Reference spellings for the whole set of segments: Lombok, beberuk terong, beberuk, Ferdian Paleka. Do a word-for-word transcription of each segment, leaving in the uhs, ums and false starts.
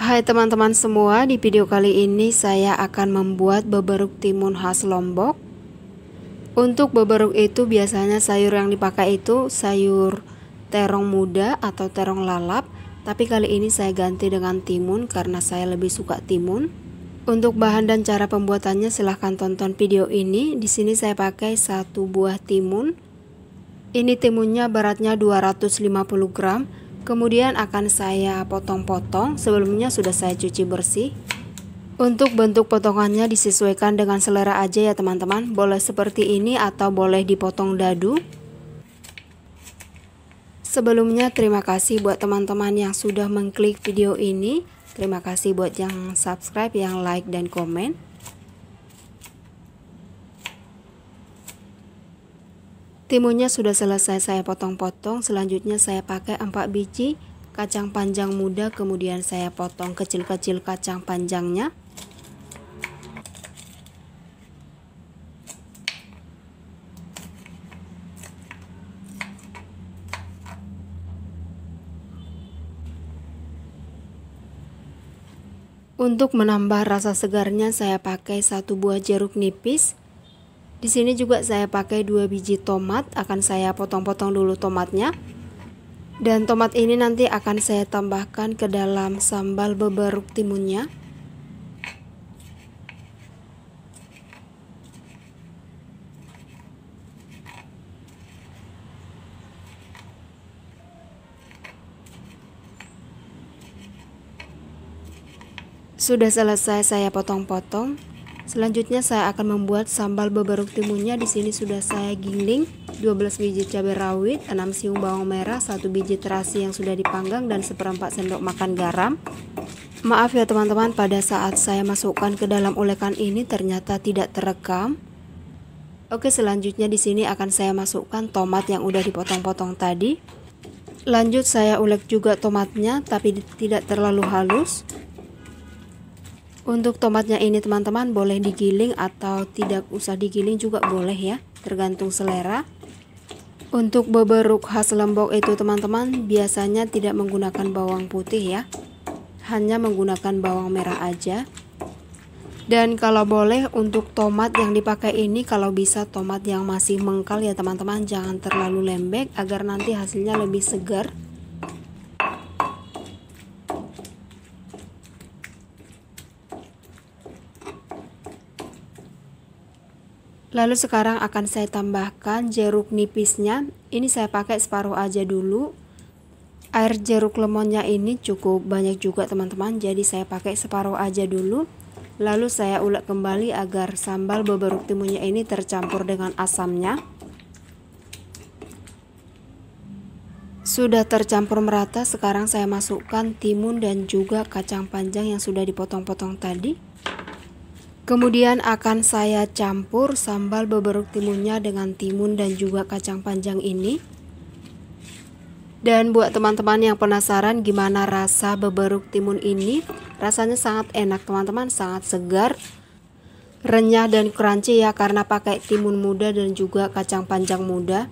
Hai teman-teman semua, di video kali ini saya akan membuat beberuk timun khas Lombok. Untuk beberuk itu biasanya sayur yang dipakai itu sayur terong muda atau terong lalap. Tapi kali ini saya ganti dengan timun karena saya lebih suka timun. Untuk bahan dan cara pembuatannya silahkan tonton video ini. Di sini saya pakai satu buah timun. Ini timunnya beratnya dua ratus lima puluh gram. Kemudian akan saya potong-potong, sebelumnya sudah saya cuci bersih. Untuk bentuk potongannya disesuaikan dengan selera aja ya teman-teman, boleh seperti ini atau boleh dipotong dadu. Sebelumnya terima kasih buat teman-teman yang sudah mengklik video ini, terima kasih buat yang subscribe, yang like dan komen. Timunnya sudah selesai saya potong-potong. Selanjutnya saya pakai empat biji kacang panjang muda, kemudian saya potong kecil-kecil kacang panjangnya. Untuk menambah rasa segarnya saya pakai satu buah jeruk nipis. Di sini juga saya pakai dua biji tomat, akan saya potong-potong dulu tomatnya. Dan tomat ini nanti akan saya tambahkan ke dalam sambal beberuk timunnya. Sudah selesai saya potong-potong. Selanjutnya saya akan membuat sambal beberuk timunnya. Di sini sudah saya giling dua belas biji cabai rawit, enam siung bawang merah, satu biji terasi yang sudah dipanggang dan seperempat sendok makan garam. Maaf ya teman-teman, pada saat saya masukkan ke dalam ulekan ini ternyata tidak terekam. Oke, selanjutnya di sini akan saya masukkan tomat yang udah dipotong-potong tadi. Lanjut saya ulek juga tomatnya tapi tidak terlalu halus. Untuk tomatnya ini teman-teman boleh digiling atau tidak usah digiling juga boleh ya, tergantung selera. Untuk beberuk khas Lombok itu teman-teman biasanya tidak menggunakan bawang putih ya, hanya menggunakan bawang merah aja. Dan kalau boleh untuk tomat yang dipakai ini kalau bisa tomat yang masih mengkal ya teman-teman, jangan terlalu lembek agar nanti hasilnya lebih segar. Lalu sekarang akan saya tambahkan jeruk nipisnya. Ini saya pakai separuh aja dulu. Air jeruk lemonnya ini cukup banyak juga teman-teman, jadi saya pakai separuh aja dulu. Lalu saya ulek kembali agar sambal beberuk timunnya ini tercampur dengan asamnya. Sudah tercampur merata, sekarang saya masukkan timun dan juga kacang panjang yang sudah dipotong-potong tadi. Kemudian akan saya campur sambal beberuk timunnya dengan timun dan juga kacang panjang ini. Dan buat teman-teman yang penasaran gimana rasa beberuk timun ini, rasanya sangat enak teman-teman, sangat segar, renyah dan crunchy ya karena pakai timun muda dan juga kacang panjang muda.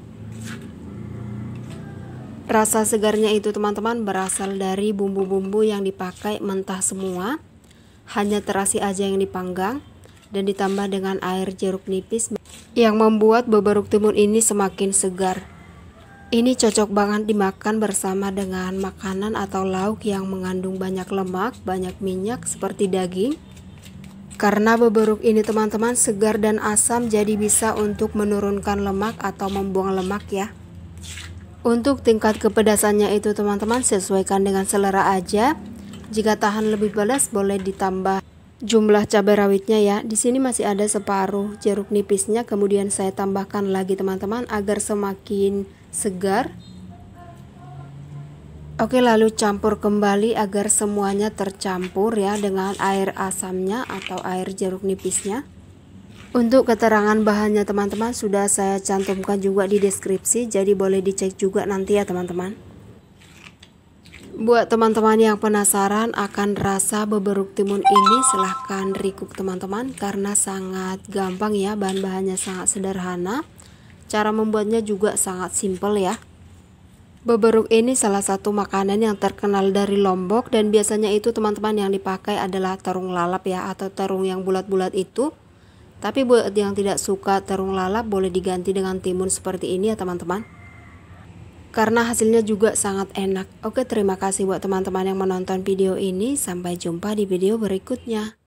Rasa segarnya itu teman-teman berasal dari bumbu-bumbu yang dipakai mentah semua. Hanya terasi aja yang dipanggang dan ditambah dengan air jeruk nipis yang membuat beberuk timun ini semakin segar. Ini cocok banget dimakan bersama dengan makanan atau lauk yang mengandung banyak lemak, banyak minyak seperti daging. Karena beberuk ini teman-teman segar dan asam, jadi bisa untuk menurunkan lemak atau membuang lemak ya. Untuk tingkat kepedasannya itu teman-teman sesuaikan dengan selera aja. Jika tahan lebih pedas boleh ditambah jumlah cabai rawitnya ya. Di sini masih ada separuh jeruk nipisnya, kemudian saya tambahkan lagi teman-teman agar semakin segar. Oke, lalu campur kembali agar semuanya tercampur ya dengan air asamnya atau air jeruk nipisnya. Untuk keterangan bahannya teman-teman sudah saya cantumkan juga di deskripsi, jadi boleh dicek juga nanti ya teman-teman. Buat teman-teman yang penasaran akan rasa beberuk timun ini silahkan recook teman-teman, karena sangat gampang ya, bahan-bahannya sangat sederhana, cara membuatnya juga sangat simple ya. Beberuk ini salah satu makanan yang terkenal dari Lombok, dan biasanya itu teman-teman yang dipakai adalah terung lalap ya, atau terung yang bulat-bulat itu. Tapi buat yang tidak suka terung lalap boleh diganti dengan timun seperti ini ya teman-teman, karena hasilnya juga sangat enak. Oke, terima kasih buat teman-teman yang menonton video ini. Sampai jumpa di video berikutnya.